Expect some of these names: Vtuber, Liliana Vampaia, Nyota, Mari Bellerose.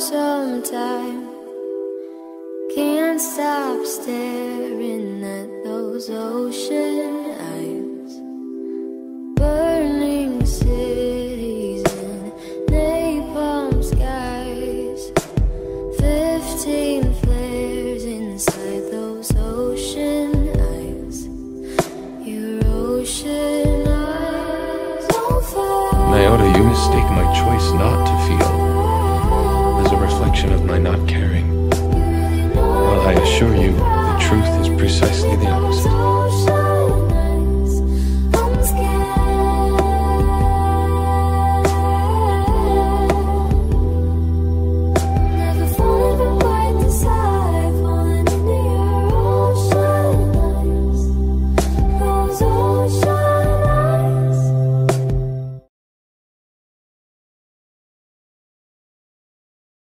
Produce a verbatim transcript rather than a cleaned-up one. sometime. Can't stop staring at those ocean eyes. Burning cities and napalm skies. Fifteen flares inside those ocean eyes. Your ocean eyes. Nyota, you mistake my choice now.